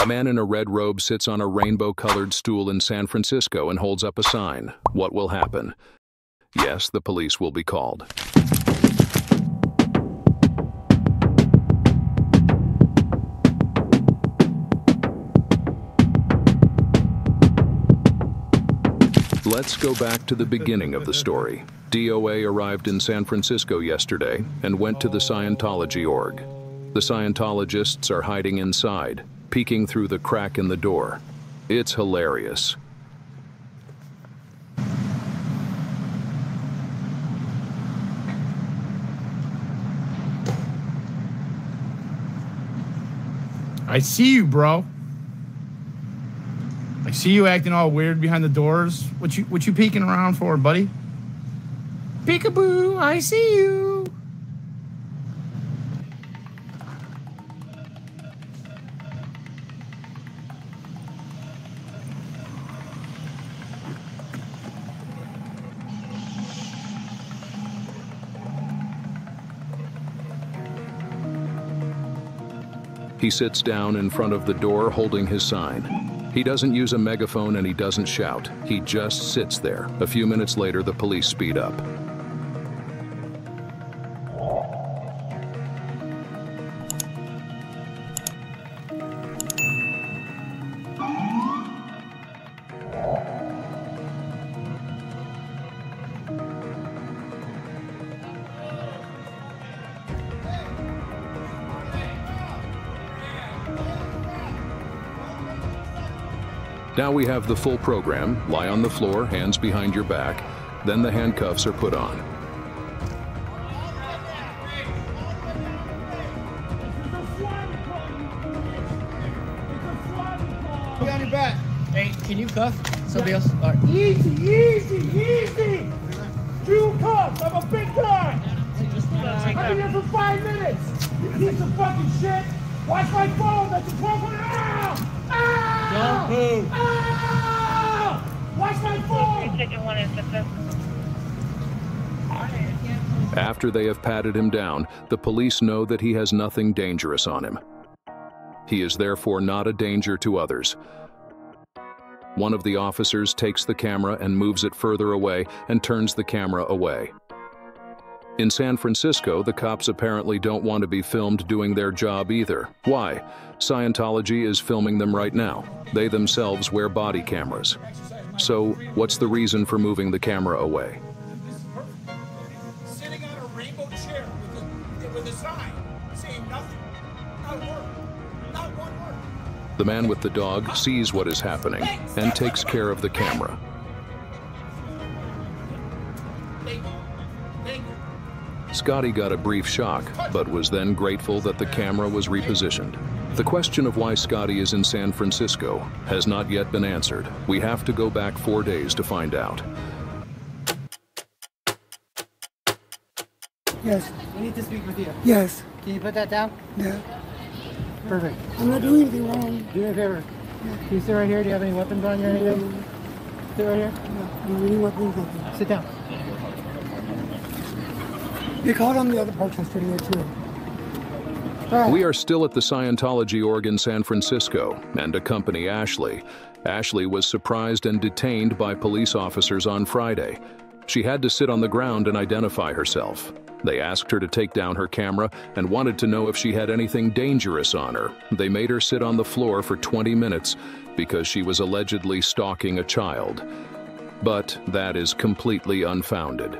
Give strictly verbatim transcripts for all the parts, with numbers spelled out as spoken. A man in a red robe sits on a rainbow-colored stool in San Francisco and holds up a sign. What will happen? Yes, the police will be called. Let's go back to the beginning of the story. D O A arrived in San Francisco yesterday and went to the Scientology org. The Scientologists are hiding inside, peeking through the crack in the door. It's hilarious. I see you, bro. I see you acting all weird behind the doors. What you what you peeking around for, buddy? Peekaboo, I see you. He sits down in front of the door holding his sign. He doesn't use a megaphone and he doesn't shout. He just sits there. A few minutes later, the police speed up. Now we have the full program. Lie on the floor, hands behind your back. Then the handcuffs are put on. You got your back. Hey, can you cuff somebody else? All right. Easy, easy, easy. Two cuffs. I'm a big guy. I've been here for five minutes. You piece of fucking shit. Watch my phone. That's a problem. Ah! Don't move. Ah! Watch my phone. After they have patted him down, the police know that he has nothing dangerous on him. He is therefore not a danger to others. One of the officers takes the camera and moves it further away and turns the camera away. In San Francisco, the cops apparently don't want to be filmed doing their job either. Why? Scientology is filming them right now. They themselves wear body cameras. So, what's the reason for moving the camera away? Sitting on a rainbow chair with a sign saying nothing. Not a word. Not one word. The man with the dog sees what is happening and takes care of the camera. Scotty got a brief shock, but was then grateful that the camera was repositioned. The question of why Scotty is in San Francisco has not yet been answered. We have to go back four days to find out. Yes. We need to speak with you. Yes. Can you put that down? Yeah. Perfect. I'm not doing anything wrong. Do me a favor. Yeah. Can you sit right here? Do you have any weapons on you or anything? Yeah. Sit right here? No. Any weapons on you. Sit down. They called on the other parts of the studio too. Right. We are still at the Scientology org in San Francisco and accompany Ashley. Ashley was surprised and detained by police officers on Friday. She had to sit on the ground and identify herself. They asked her to take down her camera and wanted to know if she had anything dangerous on her. They made her sit on the floor for twenty minutes because she was allegedly stalking a child. But that is completely unfounded.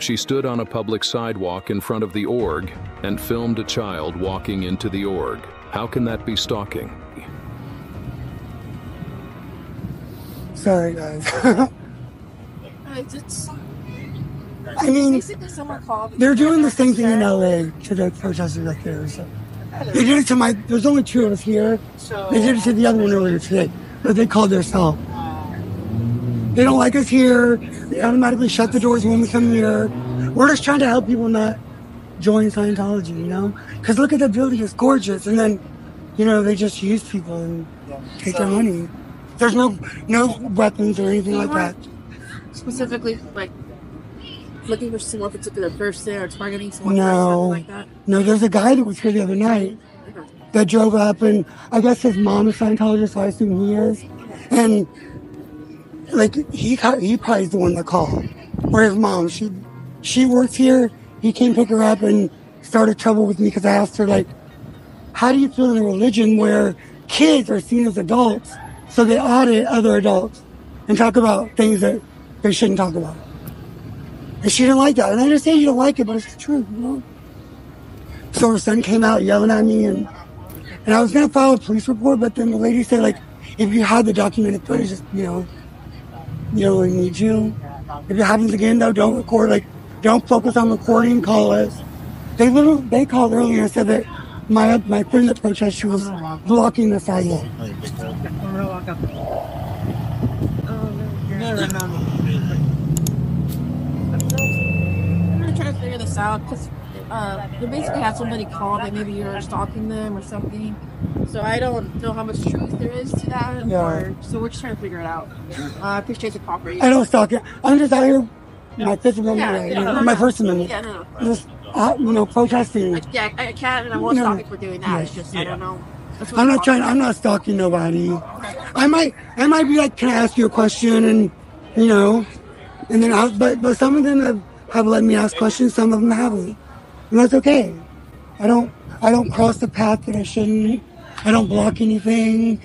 She stood on a public sidewalk in front of the org and filmed a child walking into the org. How can that be stalking? Sorry, guys. I, just, I mean, they're doing the same thing in L A to the protesters right there. So. They did it to my, there's only two of us here. They did it to the other one earlier today, but they called their cell. They don't like us here. They automatically shut the doors when we come here. We're just trying to help people not join Scientology, you know? Because look at the building, it's gorgeous. And then, you know, they just use people and yeah. take so, their money. There's no no weapons or anything like that. Specifically, like, looking for someone particular person or targeting someone no. or something like that? No, there's a guy that was here the other night. that drove up, and I guess his mom is Scientologist, so I assume he is. And like he he probably is the one that called, or his mom. She she works here. He came pick her up and started trouble with me because I asked her, like, how do you feel in a religion where kids are seen as adults, so they audit other adults and talk about things that they shouldn't talk about? And she didn't like that. And I understand you don't like it, but it's the truth, you know? So her son came out yelling at me, and and I was going to file a police report, but then the lady said, like, if you had the documented footage, just, you know, you know, we need you. If it happens again, though, don't record. Like, don't focus on recording, call us. They literally, they called earlier and said that my my friend that protested, she was blocking the sidewalk. I'm trying to figure this out because uh, you basically have somebody call that maybe you're stalking them or something. So I don't know how much truth there is to that. Yeah. Or, so we're just trying to figure it out. Uh, I appreciate the call for you. I don't stalk it. I'm just out here. No. My Fifth Amendment, yeah, right, yeah, you know, no, my no. First Amendment. Yeah, no, no. Just, uh, you know, protesting. I, yeah, I can't, and I won't no. stop people doing that. Yes. It's just, yeah. I don't know. That's what I'm not trying. About. I'm not stalking nobody. Okay. I might, I might be like, can I ask you a question? And you know, and then, I, but but some of them have, have let me ask questions. Some of them haven't, and that's okay. I don't, I don't cross the path that I shouldn't. I don't block anything.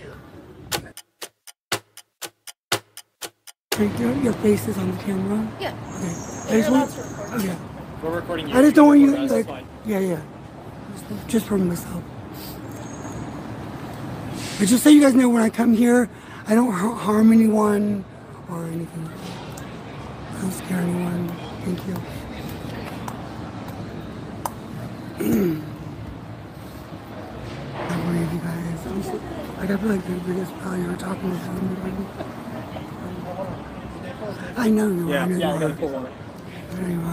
Your face is on the camera? Yeah. Okay. You're allowed to record. Yeah. We're recording you. I just don't want you, like, yeah, yeah. Just, just for myself. But just so you guys know, when I come here, I don't harm anyone or anything. I don't scare anyone. Thank you. I'm worried, you guys. I'm so, like, I feel like the biggest problem you're talking about. I know you yeah, are. Yeah, yeah, I gotta pull one. There you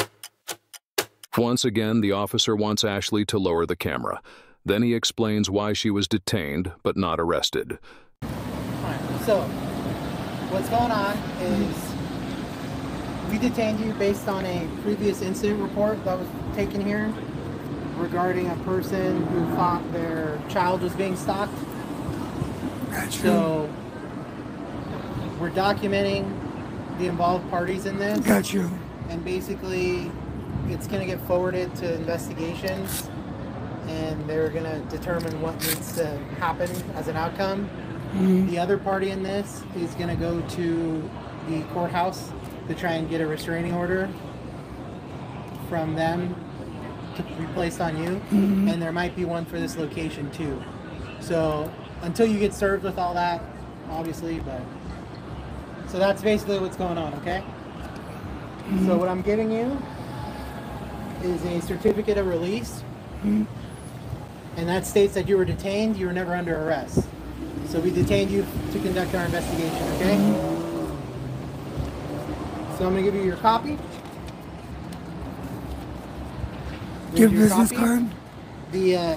are. Once again, the officer wants Ashley to lower the camera. Then he explains why she was detained but not arrested. Alright, so what's going on is we detained you based on a previous incident report that was taken here regarding a person who thought their child was being stalked. Gotcha. So we're documenting the involved parties in this. Got you. And basically it's going to get forwarded to investigations, and they're going to determine what needs to happen as an outcome. Mm-hmm. The other party in this is going to go to the courthouse to try and get a restraining order from them to be placed on you. Mm-hmm. And there might be one for this location too. So until you get served with all that, obviously, but so that's basically what's going on, okay? Mm-hmm. So what I'm giving you is a certificate of release. Mm-hmm. And that states that you were detained, you were never under arrest. So we detained you to conduct our investigation, okay? Mm-hmm. So I'm gonna give you your copy. Give business copy. Card? The uh,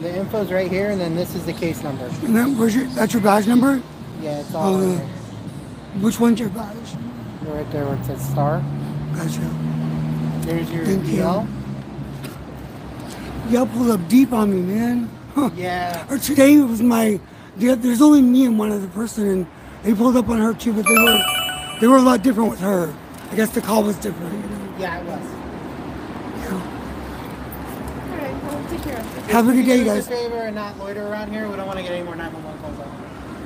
the info's right here, and then this is the case number. And then where's your, that's your badge number? Yeah, it's all uh, right there. Which one's your badge? Right there where it says star. Gotcha. There's your D L. Y'all pulled up deep on me, man. Huh. Yeah. Or today it was my, there's only me and one other person, and they pulled up on her too, but they were, they were a lot different with her. I guess the call was different. You know? Yeah, it was. Have a good day, guys. Do us a favor and not loiter around here. We don't want to get any more nine one one calls out.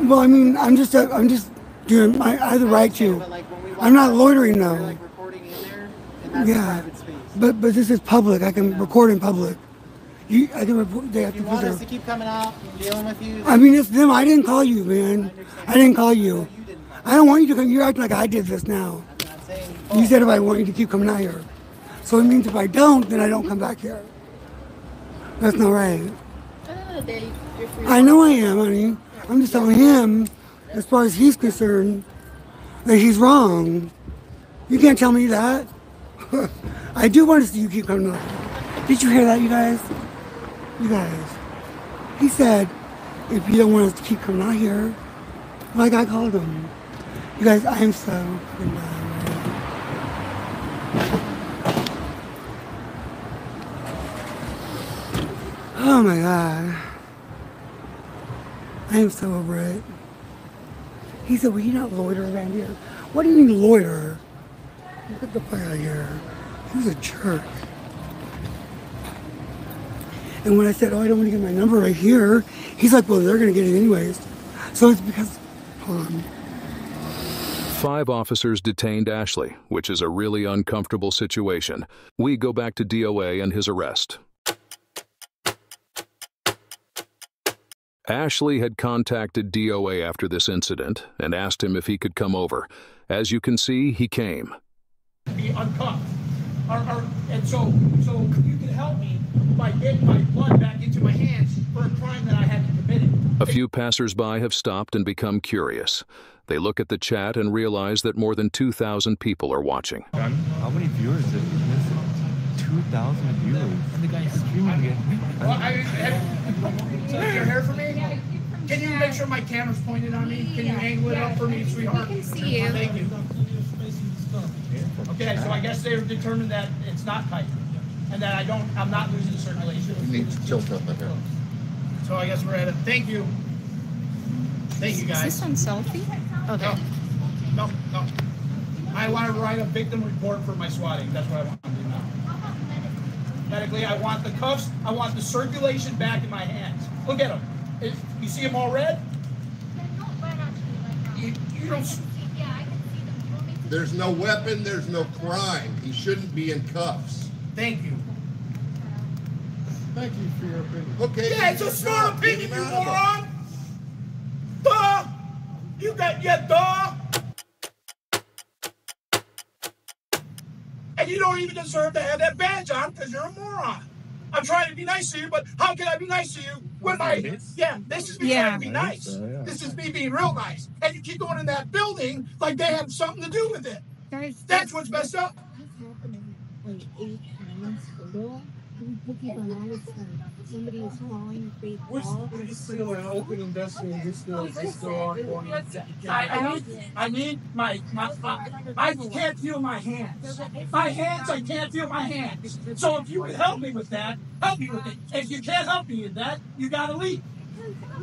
Well, I mean, I'm just, uh, I'm just doing. I have the right to. Like, I'm not loitering though. Like, recording in there, and that's yeah. Private space. But but this is public. I can yeah. record in public. You, I can report. They have if you to want us to keep coming out and dealing with you. I mean, it's them. I didn't call you, man. I, I didn't call you. No, you didn't call I don't want you to come. You're acting like I did this now. That's what I'm saying. Oh. You said if I want you to keep coming out here, so it means if I don't, then I don't come back here. That's not right. I know I am, honey. I'm just telling him, as far as he's concerned, that he's wrong. You can't tell me that. I do want to see you keep coming up. Did you hear that, you guys? You guys. He said, if you don't want us to keep coming out here, like I called him. You guys, I am so... Oh my God. I am so over it. He said, "Well, you don't loiter around here." What do you mean loiter? Get the fuck out of here. He's a jerk. And when I said, "Oh, I don't want to get my number right here," he's like, "Well, they're going to get it anyways." So it's because, hold on. Five officers detained Ashley, which is a really uncomfortable situation. We go back to D O A and his arrest. Ashley had contacted D O A after this incident and asked him if he could come over. As you can see, he came. Be uncuffed. Or, or, and so, so you can help me by getting my blood back into my hands for a crime that I hadn't committed. A few passersby have stopped and become curious. They look at the chat and realize that more than two thousand people are watching. How many viewers did you miss? two thousand viewers. The guy is streaming it. Can you hear from me? Can you make sure my camera's pointed on me? Can you angle it up for me, sweetheart? We can see you. Thank you. Okay, so I guess they've determined that it's not tight, and that I don't, I'm not losing circulation. You need to tilt up the hill. So I guess we're at it. Thank you. Thank you, guys. Is this on selfie? Okay. No, no, no. I want to write a victim report for my swatting. That's what I want to do now. Medically, I want the cuffs. I want the circulation back in my hands. Look at them. If you see them all red? They're not red actually right now. You don't. Yeah, I can see them. There's no weapon. There's no crime. He shouldn't be in cuffs. Thank you. Thank you for your opinion. Okay. Yeah, it's a smart opinion, you moron. Duh! You got your duh! And you don't even deserve to have that badge on because you're a moron. I'm trying to be nice to you, but how can I be nice to you when I... Yeah, this is me yeah. trying to be nice. Uh, yeah. This is me being real nice. And you keep going in that building like they have something to do with it. Guys, that's what's messed up. That's happening like eight times ago. Somebody is hauling bait all over the street. We're still an open industrial district. I need, I need my, my, my, I can't feel my hands. My hands, I can't feel my hands. So if you can help me with that, help me with it. If you can't help me with that, you gotta leave.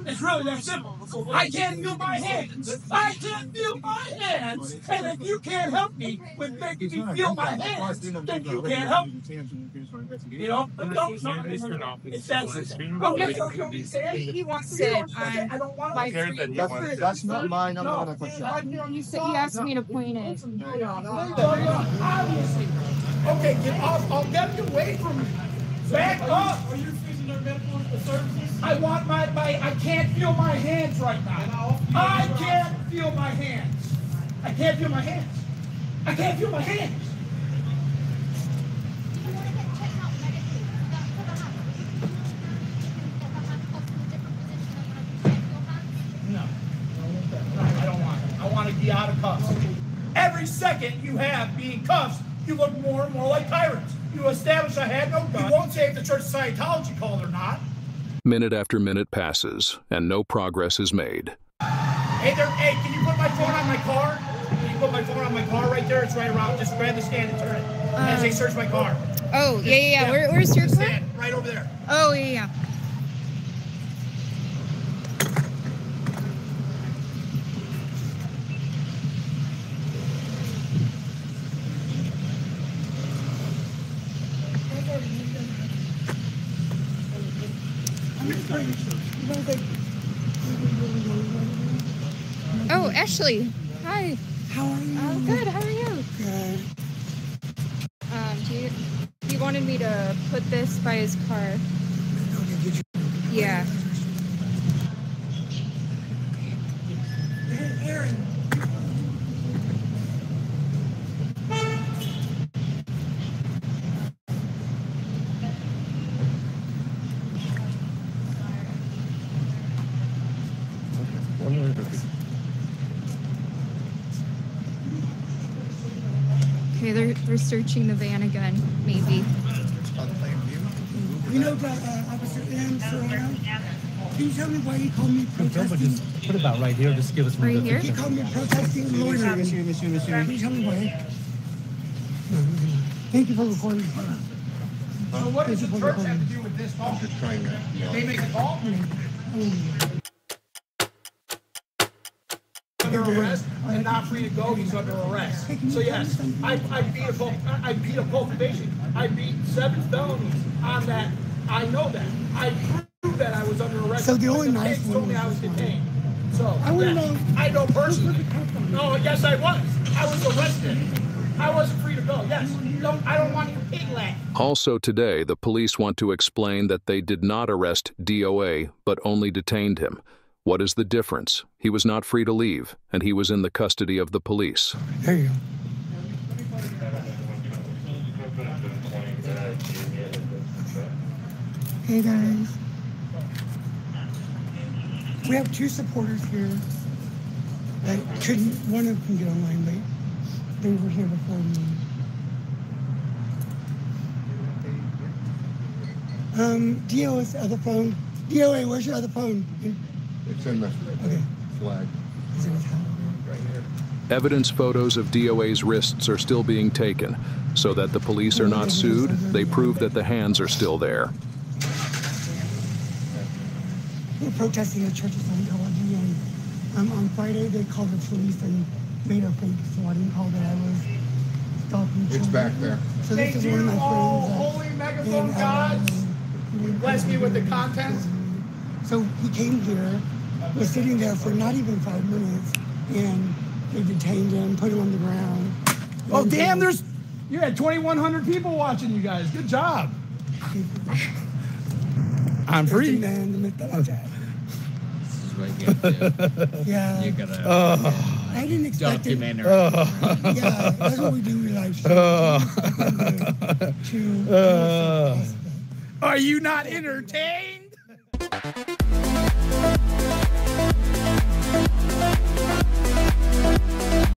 It's really that simple. I can't feel my hands. I can't feel my hands. And if you can't help me with making me feel my hands, then you can't help me. You know, don't know. It's that simple. Okay, so you don't say it. He wants it. I don't want it. That's not mine. I'm not a question. You said he asked me to point it. Obviously. Okay, get off. I'll get you away from me. Back up. I want my, my, I can't feel my hands right now. I can't feel my hands. I can't feel my hands. I can't feel my hands. No, I don't want it. I want to be out of cuffs. Every second you have being cuffed, you look more and more like tyrants. You establish I had no gun. You won't say if the Church of Scientology called or not. Minute after minute passes, and no progress is made. Hey, there, hey, can you put my phone on my car? Can you put my phone on my car right there? It's right around. Just grab the stand and turn it. Um, As they search my car. Oh, just, yeah, yeah, yeah. Where, where's your car? Stand, right over there. Oh, yeah, yeah. Oh, Ashley. Hi. How are you? Oh, good. How are you? Good. Um, do you, he wanted me to put this by his car. Yeah. Aaron. Okay, they're, they're searching the van again, maybe. You know, uh, Officer M. Serrano, can you tell me why he called me protesting? Put about right here, just give us one. Right here? He called me protesting loitering. Monsieur, monsieur, monsieur. Can you tell me why? Thank you for recording. So what does the church have to do with this call? I'm just trying to, you know. They make a call? Under arrest and not free to go, he's under arrest. So yes, I, I beat a I beat a cultivation. I beat seven felonies on that. I know that. I proved that I was under arrest. So the only nice one told me I was detained. So I wouldn't know. I know personally. No, yes I was. I was arrested. I wasn't free to go. Yes. Don't, I don't want your pig leg. Also today, the police want to explain that they did not arrest D O A, but only detained him. What is the difference? He was not free to leave, and he was in the custody of the police. There you go. Hey guys. We have two supporters here that couldn't, one of them can get online late. They were here before me. Um, D O A's other phone. D O A, where's your other phone? It's in the flag. Evidence photos of D O A's wrists are still being taken, so that the police are not sued. They prove that the hands are still there. We're protesting the church of Scientology, and um, on Friday they called the police and made a fake swatting call that I was stalking children. It's back there. So this is one of my friends. Oh, holy megaphone gods! Bless me with the contents. So he came here, was sitting there for not even five minutes, and they detained him, put him on the ground. Oh, damn, there's, you had twenty-one hundred people watching you guys. Good job. I'm free. Man, oh. This is what you yeah. You gotta, oh. I didn't expect documentary. It. Oh. Yeah, that's what we do in live shows. Oh. To, to, to, to, to, to, to, to. Are you not entertained?